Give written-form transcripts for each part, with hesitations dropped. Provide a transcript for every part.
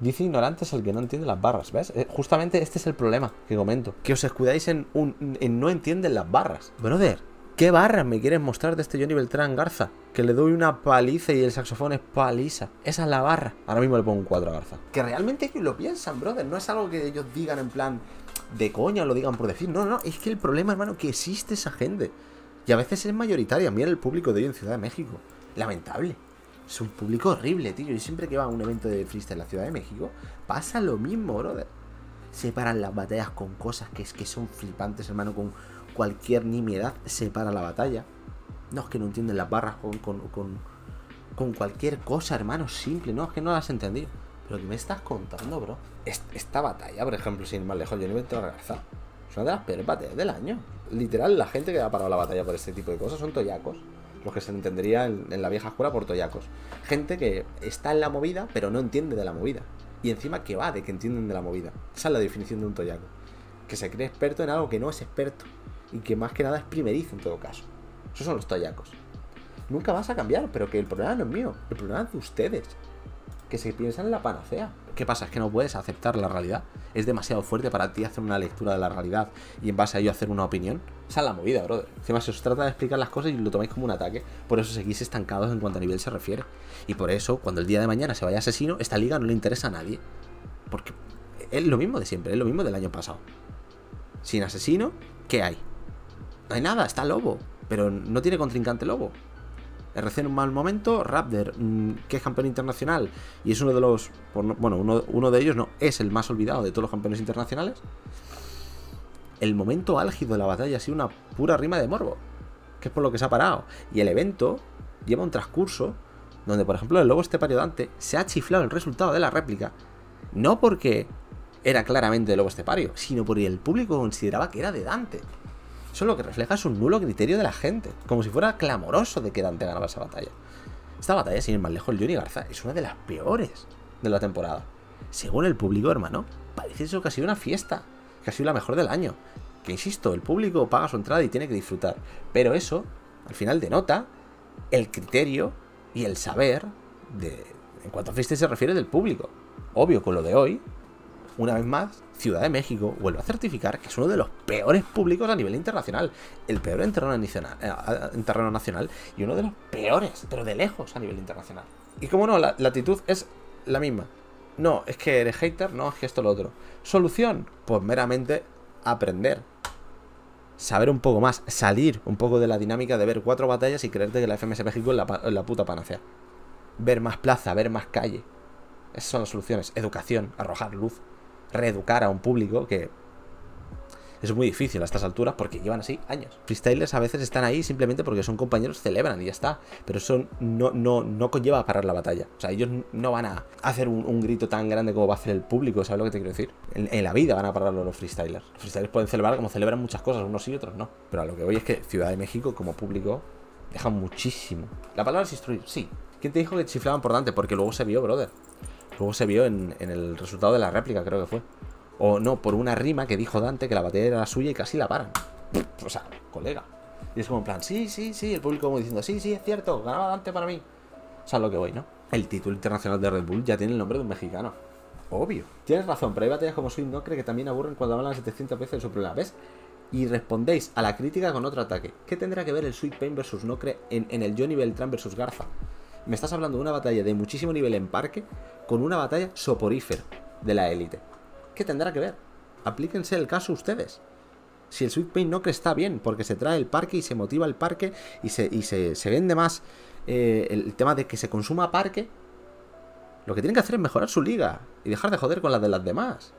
Dice ignorantes el que no entiende las barras, ¿ves? Justamente este es el problema que comento. Que os escudáis en no entienden las barras. Brother, ¿qué barras me quieres mostrar de este Jony Beltrán Garza? Que le doy una paliza y el saxofón es paliza. Esa es la barra. Ahora mismo le pongo un 4 a Garza. Que realmente lo piensan, brother. No es algo que ellos digan en plan de coña o lo digan por decir. No, no, es que el problema, hermano, que existe esa gente. Y a veces es mayoritaria. Mira el público de hoy en Ciudad de México. Lamentable. Es un público horrible, tío. Y siempre que va a un evento de freestyle en la Ciudad de México, pasa lo mismo, brother. Separan las batallas con cosas que es que son flipantes, hermano. Con cualquier nimiedad separa la batalla. No, es que no entienden las barras con cualquier cosa, hermano, simple. No, es que no las entendí. Pero ¿qué me estás contando, bro? Esta batalla, por ejemplo, sin ir más lejos, Jony Beltrán Garza, es una de las peores batallas del año. Literal, la gente que ha parado la batalla por este tipo de cosas son toyacos. Los que se entendería en la vieja escuela por toyacos. Gente que está en la movida, pero no entiende de la movida. Y encima que va de que entienden de la movida. Esa es la definición de un toyaco. Que se cree experto en algo que no es experto. Y que más que nada es primerizo en todo caso. Esos son los toyacos. Nunca vas a cambiar, pero que el problema no es mío. El problema es de ustedes. Que se piensan en la panacea. ¿Qué pasa? Es que no puedes aceptar la realidad. Es demasiado fuerte para ti hacer una lectura de la realidad y en base a ello hacer una opinión. Esa es la movida, brother. Encima se os trata de explicar las cosas y lo tomáis como un ataque. Por eso seguís estancados en cuanto a nivel se refiere. Y por eso, cuando el día de mañana se vaya Asesino, esta liga no le interesa a nadie. Porque es lo mismo de siempre, es lo mismo del año pasado. Sin Asesino, ¿qué hay? No hay nada, está Lobo. Pero no tiene contrincante Lobo. RC en un mal momento, Raptor, que es campeón internacional y es uno de los, bueno, uno de ellos no, es el más olvidado de todos los campeones internacionales. El momento álgido de la batalla ha sido una pura rima de morbo, que es por lo que se ha parado. Y el evento lleva un transcurso donde, por ejemplo, el Lobo Estepario Dante se ha chiflado el resultado de la réplica, no porque era claramente el Lobo Estepario, sino porque el público consideraba que era de Dante. Eso lo que refleja es un nulo criterio de la gente. Como si fuera clamoroso de que Dante ganaba esa batalla. Esta batalla, sin ir más lejos, el Jony Garza es una de las peores de la temporada. Según el público, hermano, parece eso que ha sido una fiesta. Que ha sido la mejor del año. Que insisto, el público paga su entrada y tiene que disfrutar. Pero eso, al final, denota el criterio y el saber en cuanto a fiesta se refiere del público. Obvio, con lo de hoy, una vez más, Ciudad de México vuelve a certificar que es uno de los peores públicos a nivel internacional. El peor en terreno nacional y uno de los peores, pero de lejos, a nivel internacional. Y como no, la actitud es la misma. No, es que eres hater, no, es que esto lo otro. ¿Solución? Pues meramente aprender. Saber un poco más, salir un poco de la dinámica de ver 4 batallas y creerte que la FMS México es la puta panacea. Ver más plaza, ver más calle. Esas son las soluciones. Educación, arrojar luz. Reeducar a un público que es muy difícil a estas alturas porque llevan así años. Freestylers a veces están ahí simplemente porque son compañeros, celebran y ya está. Pero eso no conlleva parar la batalla. O sea, ellos no van a hacer un grito tan grande como va a hacer el público, ¿sabes lo que te quiero decir? En la vida van a pararlo los freestylers. Los freestylers pueden celebrar como celebran muchas cosas, unos y otros no. Pero a lo que voy es que Ciudad de México como público deja muchísimo. La palabra es instruir, sí. ¿Quién te dijo que chiflaban por Dante? Porque luego se vio, brother. Luego se vio en el resultado de la réplica, creo que fue. O no, por una rima que dijo Dante que la batalla era suya y casi la paran. O sea, colega. Y es como en plan, sí, el público como diciendo, sí, es cierto, ganaba Dante para mí. O sea, lo que voy, ¿no? El título internacional de Red Bull ya tiene el nombre de un mexicano. Obvio. Tienes razón, pero hay batallas como Sweet Pain, Nocre, que también aburren cuando hablan 700 veces de su problema, ¿ves? Y respondéis a la crítica con otro ataque. ¿Qué tendrá que ver el Sweet Pain versus Nocre en el Jony Beltrán versus Garza? Me estás hablando de una batalla de muchísimo nivel en parque con una batalla soporífera de la élite. ¿Qué tendrá que ver? Aplíquense el caso ustedes. Si el Sweet Pain Nocre está bien, porque se trae el parque y se motiva el parque y se vende más el tema de que se consuma parque, lo que tienen que hacer es mejorar su liga y dejar de joder con las de las demás.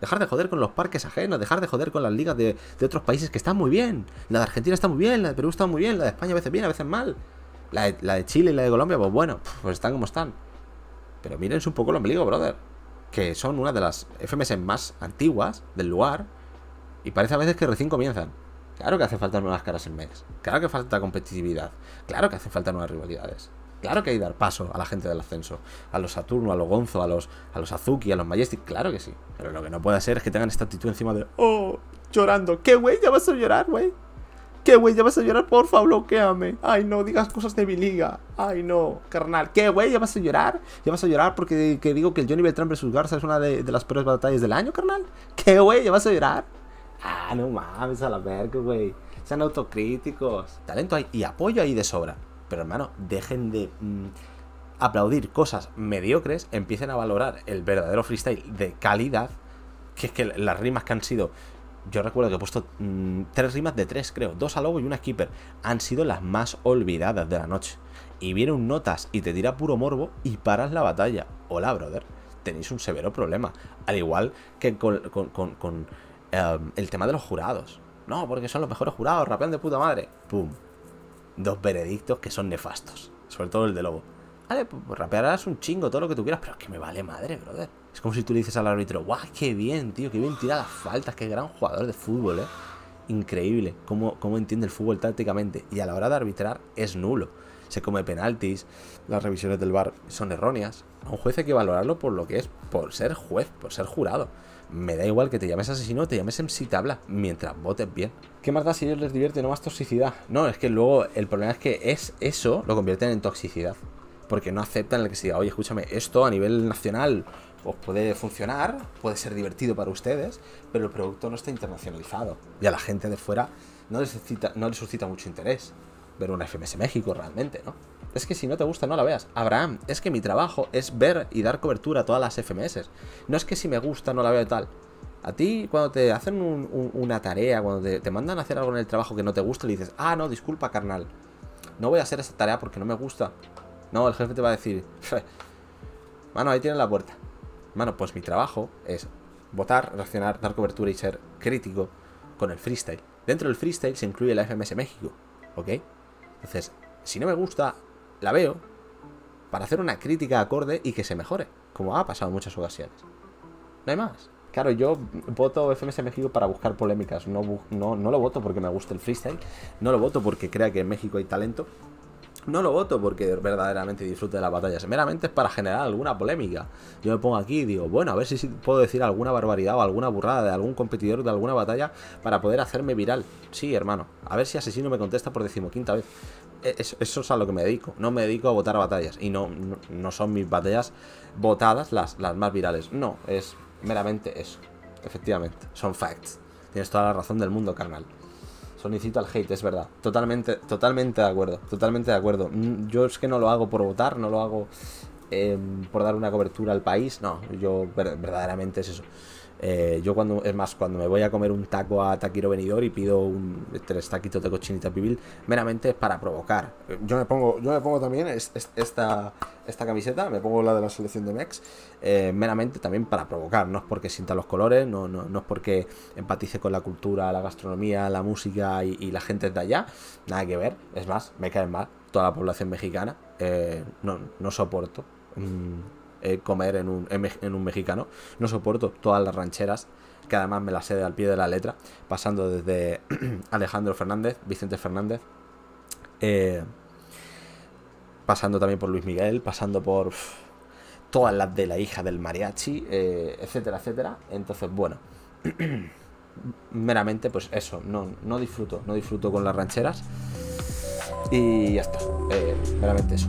Dejar de joder con los parques ajenos, dejar de joder con las ligas de otros países que están muy bien. La de Argentina está muy bien, la de Perú está muy bien, la de España a veces bien, a veces mal. La de Chile y la de Colombia, pues bueno, pues están como están. Pero mírense un poco el ombligo, brother. Que son una de las FMS más antiguas del lugar. Y parece a veces que recién comienzan. Claro que hace falta nuevas caras en MEX. Claro que falta competitividad. Claro que hace falta nuevas rivalidades. Claro que hay que dar paso a la gente del ascenso. A los Saturno, a los Gonzo, a los Azuki, a los Majestic. Claro que sí. Pero lo que no puede ser es que tengan esta actitud encima de... Oh, llorando. ¿Qué, güey? ¿Ya vas a llorar, güey? ¿Qué, güey? ¿Ya vas a llorar? Porfa, bloqueame. Ay, no digas cosas de mi liga. Ay, no, carnal. ¿Qué, güey? ¿Ya vas a llorar? ¿Ya vas a llorar porque que digo que el Jony Beltrán vs Garza es una de las peores batallas del año, carnal? ¿Qué, güey? ¿Ya vas a llorar? Ah, no mames, a la verga, güey. Sean autocríticos. Talento hay y apoyo hay de sobra. Pero, hermano, dejen de aplaudir cosas mediocres. Empiecen a valorar el verdadero freestyle de calidad. Que es que las rimas que han sido... Yo recuerdo que he puesto 3 rimas de 3, creo. 2 a Lobo y una a Keeper. Han sido las más olvidadas de la noche. Y viene un Notas y te tira puro morbo y paras la batalla. Hola, brother. Tenéis un severo problema. Al igual que con el tema de los jurados. No, porque son los mejores jurados, rapean de puta madre. Pum. 2 veredictos que son nefastos. Sobre todo el de Lobo. Vale, pues rapearás un chingo, todo lo que tú quieras, pero es que me vale madre, brother. Es como si tú le dices al árbitro, guau, qué bien, tío, qué bien tira las faltas, qué gran jugador de fútbol, increíble, cómo entiende el fútbol tácticamente. Y a la hora de arbitrar es nulo. Se come penaltis, las revisiones del VAR son erróneas. A un juez hay que valorarlo por lo que es, por ser juez, por ser jurado. Me da igual que te llames asesino o te llames MC Tabla, mientras votes bien. ¿Qué más da si a ellos les divierte? No más toxicidad. No, es que luego el problema es que eso lo convierten en toxicidad. Porque no aceptan el que se diga, oye, escúchame, esto a nivel nacional os puede funcionar, puede ser divertido para ustedes, pero el producto no está internacionalizado. Y a la gente de fuera no les suscita mucho interés ver una FMS México realmente, ¿no? Es que si no te gusta, no la veas. Abraham, es que mi trabajo es ver y dar cobertura a todas las FMS. No es que si me gusta, no la veo y tal. A ti, cuando te hacen una tarea, cuando te mandan a hacer algo en el trabajo que no te gusta, le dices, ah, no, disculpa, carnal. No voy a hacer esa tarea porque no me gusta. No, el jefe te va a decir, mano, ahí tienes la puerta. Mano, pues mi trabajo es votar, reaccionar, dar cobertura y ser crítico con el freestyle. Dentro del freestyle se incluye la FMS México, ¿ok? Entonces, si no me gusta, la veo para hacer una crítica acorde y que se mejore, como ha pasado en muchas ocasiones. No hay más. Claro, yo voto FMS México para buscar polémicas. No lo voto porque me gusta el freestyle. No lo voto porque crea que en México hay talento. No lo voto porque verdaderamente disfrute de las batallas. Meramente es para generar alguna polémica. Yo me pongo aquí y digo, bueno, a ver si puedo decir alguna barbaridad o alguna burrada de algún competidor de alguna batalla para poder hacerme viral. Sí, hermano. A ver si asesino me contesta por 15ª vez. Eso es a lo que me dedico. No me dedico a votar a batallas. Y no son mis batallas votadas las más virales. No, es meramente eso. Efectivamente, son facts. Tienes toda la razón del mundo, carnal. Solicito al hate, es verdad. Totalmente de acuerdo. Totalmente de acuerdo. Yo es que no lo hago por votar, no lo hago por dar una cobertura al país. No, yo verdaderamente es eso. Yo cuando, es más, cuando me voy a comer un taco a Taquiro Venidor y pido 3 taquitos de cochinita pibil, meramente es para provocar. Yo me pongo también esta camiseta, me pongo la de la selección de Mex, meramente también para provocar. No es porque sienta los colores, no es porque empatice con la cultura, la gastronomía, la música y la gente de allá. Nada que ver, es más, me caen mal toda la población mexicana. No soporto comer en un mexicano. No soporto todas las rancheras, que además me las sé al pie de la letra, pasando desde Alejandro Fernández, Vicente Fernández, pasando también por Luis Miguel, pasando por todas las de la hija del mariachi, etcétera, etcétera. Entonces, bueno, meramente pues eso, no disfruto con las rancheras y ya está, meramente eso.